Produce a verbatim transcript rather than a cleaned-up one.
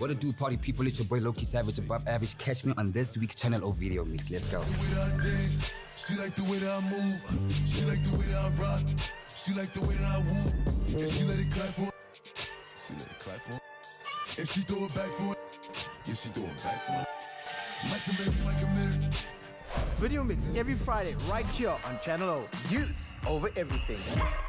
What a do, party people, it's your boy Lowkey Savage, above average. Catch me on this week's Channel O video mix. Let's go. She like the way that I move. She like the way that I rock. She like the way that I woo. If she let it clap for, she let it clap for. If she throw it back for, yeah, she throw it back for. Like a baby, like a mirror. Video mix every Friday right here on Channel O. Youth over everything.